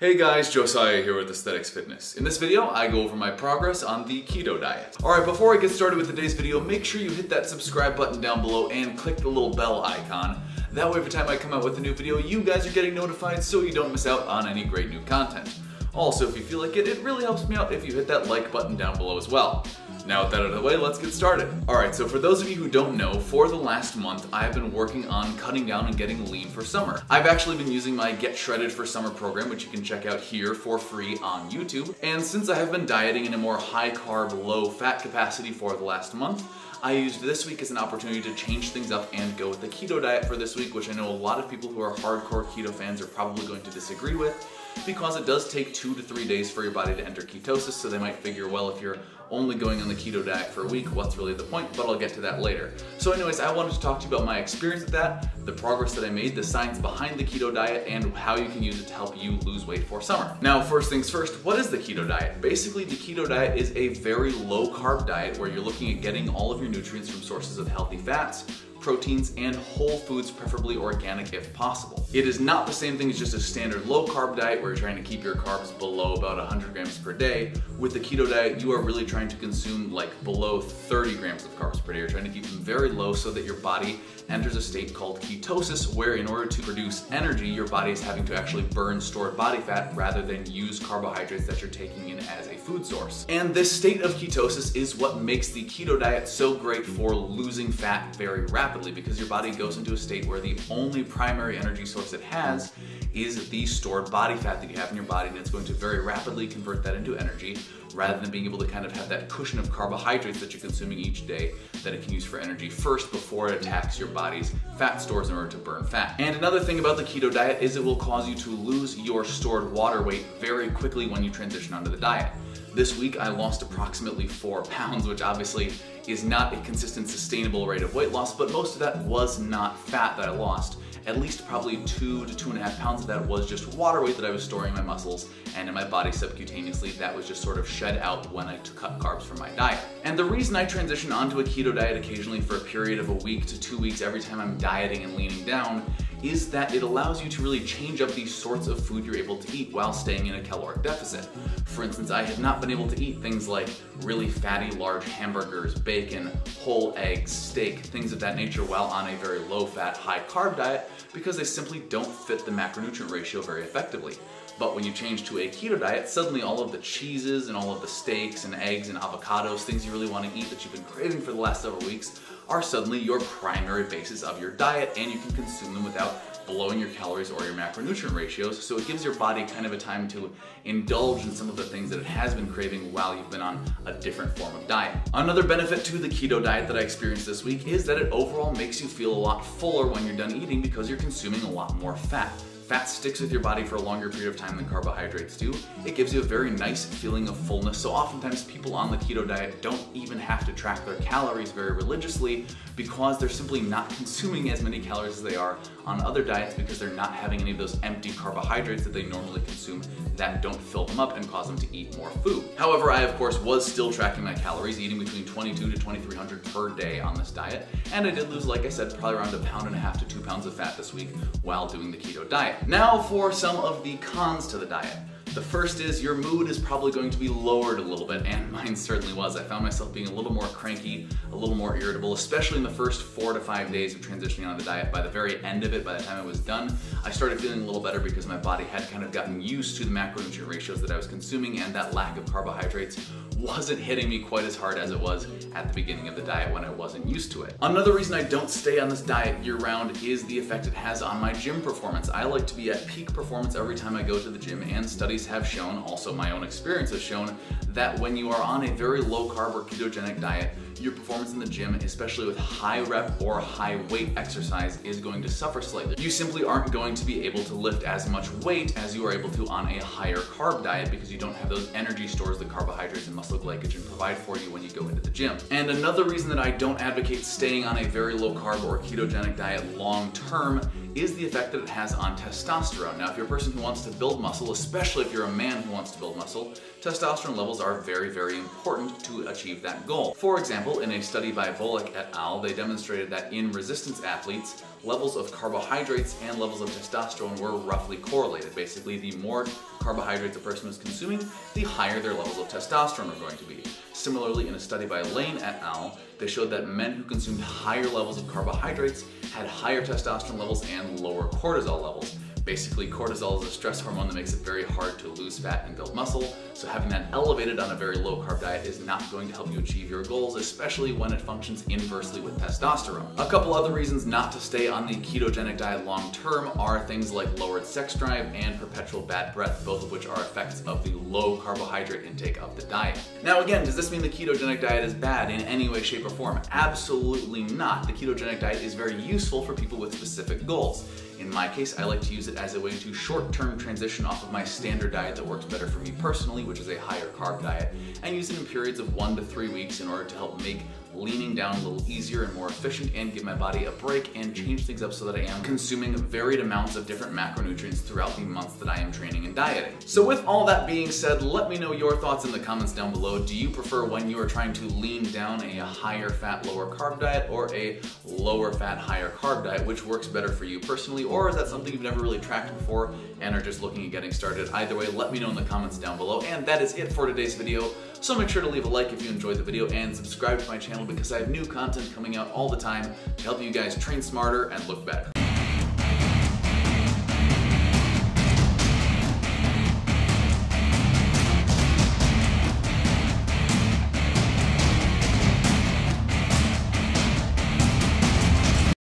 Hey guys, Josiah here with Aesthetyx Fitness. In this video, I go over my progress on the keto diet. Alright, before I get started with today's video, make sure you hit that subscribe button down below and click the little bell icon. That way every time I come out with a new video, you guys are getting notified so you don't miss out on any great new content. Also, if you feel like it, it really helps me out if you hit that like button down below as well. Now with that out of the way, let's get started. Alright, so for those of you who don't know, for the last month I've been working on cutting down and getting lean for summer. I've actually been using my Get Shredded for Summer program, which you can check out here for free on YouTube. And since I have been dieting in a more high carb, low fat capacity for the last month, I used this week as an opportunity to change things up and go with the keto diet for this week, which I know a lot of people who are hardcore keto fans are probably going to disagree with, because it does take 2 to 3 days for your body to enter ketosis, so they might figure, well, if you're only going on the keto diet for a week, what's really the point? But I'll get to that later. So anyways, I wanted to talk to you about my experience with that, the progress that I made, the science behind the keto diet, and how you can use it to help you lose weight for summer. Now, first things first, what is the keto diet? Basically, the keto diet is a very low carb diet where you're looking at getting all of your nutrients from sources of healthy fats, proteins, and whole foods, preferably organic if possible. It is not the same thing as just a standard low carb diet where you're trying to keep your carbs below about 100 grams per day. With the keto diet, you are really trying to consume like below 30 grams of carbs per day. You're trying to keep them very low so that your body enters a state called ketosis, where in order to produce energy, your body is having to actually burn stored body fat rather than use carbohydrates that you're taking in as a food source. And this state of ketosis is what makes the keto diet so great for losing fat very rapidly, because your body goes into a state where the only primary energy source it has is the stored body fat that you have in your body, and it's going to very rapidly convert that into energy rather than being able to kind of have that cushion of carbohydrates that you're consuming each day that it can use for energy first before it attacks your body's fat stores in order to burn fat. And another thing about the keto diet is it will cause you to lose your stored water weight very quickly when you transition onto the diet. This week I lost approximately 4 pounds, which obviously is not a consistent, sustainable rate of weight loss, but most of that was not fat that I lost. At least probably 2 to 2.5 pounds of that was just water weight that I was storing in my muscles and in my body subcutaneously that was just sort of shed out when I cut carbs from my diet. And the reason I transition onto a keto diet occasionally for a period of a week to 2 weeks every time I'm dieting and leaning down is that it allows you to really change up the sorts of food you're able to eat while staying in a caloric deficit. For instance, I had not been able to eat things like really fatty large hamburgers, bacon, whole eggs, steak, things of that nature while on a very low fat, high carb diet, because they simply don't fit the macronutrient ratio very effectively. But when you change to a keto diet, suddenly all of the cheeses and all of the steaks and eggs and avocados, things you really want to eat that you've been craving for the last several weeks, are suddenly your primary basis of your diet, and you can consume them without blowing your calories or your macronutrient ratios. So it gives your body kind of a time to indulge in some of the things that it has been craving while you've been on a different form of diet. Another benefit to the keto diet that I experienced this week is that it overall makes you feel a lot fuller when you're done eating because you're consuming a lot more fat. Fat sticks with your body for a longer period of time than carbohydrates do. It gives you a very nice feeling of fullness, so oftentimes people on the keto diet don't even have to track their calories very religiously because they're simply not consuming as many calories as they are on other diets, because they're not having any of those empty carbohydrates that they normally consume that don't fill them up and cause them to eat more food. However, I of course was still tracking my calories, eating between 22 to 2300 per day on this diet, and I did lose, like I said, probably around 1.5 to 2 pounds of fat this week while doing the keto diet. Now for some of the cons to the diet. The first is your mood is probably going to be lowered a little bit, and mine certainly was. I found myself being a little more cranky, a little more irritable, especially in the first 4 to 5 days of transitioning on the diet. By the very end of it, by the time I was done, I started feeling a little better because my body had kind of gotten used to the macronutrient ratios that I was consuming, and that lack of carbohydrates wasn't hitting me quite as hard as it was at the beginning of the diet when I wasn't used to it. Another reason I don't stay on this diet year-round is the effect it has on my gym performance. I like to be at peak performance every time I go to the gym, and studies have shown, also my own experience has shown, that when you are on a very low carb or ketogenic diet, your performance in the gym, especially with high rep or high weight exercise, is going to suffer slightly. You simply aren't going to be able to lift as much weight as you are able to on a higher carb diet because you don't have those energy stores that carbohydrates and muscle glycogen provide for you when you go into the gym. And another reason that I don't advocate staying on a very low carb or ketogenic diet long term is the effect that it has on testosterone. Now, if you're a person who wants to build muscle, especially if you're a man who wants to build muscle, testosterone levels are very, very important to achieve that goal. For example, in a study by Volek et al., they demonstrated that in resistance athletes, levels of carbohydrates and levels of testosterone were roughly correlated. Basically, the more carbohydrates a person was consuming, the higher their levels of testosterone are going to be. Similarly, in a study by Lane et al., they showed that men who consumed higher levels of carbohydrates had higher testosterone levels and lower cortisol levels. Basically, cortisol is a stress hormone that makes it very hard to lose fat and build muscle, so having that elevated on a very low-carb diet is not going to help you achieve your goals, especially when it functions inversely with testosterone. A couple other reasons not to stay on the ketogenic diet long-term are things like lowered sex drive and perpetual bad breath, both of which are effects of the low-carbohydrate intake of the diet. Now again, does this mean the ketogenic diet is bad in any way, shape, or form? Absolutely not. The ketogenic diet is very useful for people with specific goals. In my case, I like to use it as a way to short-term transition off of my standard diet that works better for me personally, which is a higher carb diet, and use it in periods of 1 to 3 weeks in order to help make leaning down a little easier and more efficient and give my body a break and change things up so that I am consuming varied amounts of different macronutrients throughout the months that I am training and dieting. So with all that being said, let me know your thoughts in the comments down below. Do you prefer when you are trying to lean down a higher fat, lower carb diet or a lower fat, higher carb diet? Which works better for you personally, or is that something you've never really tracked before and are just looking at getting started? Either way, let me know in the comments down below. And that is it for today's video. So make sure to leave a like if you enjoyed the video and subscribe to my channel because I have new content coming out all the time to help you guys train smarter and look better.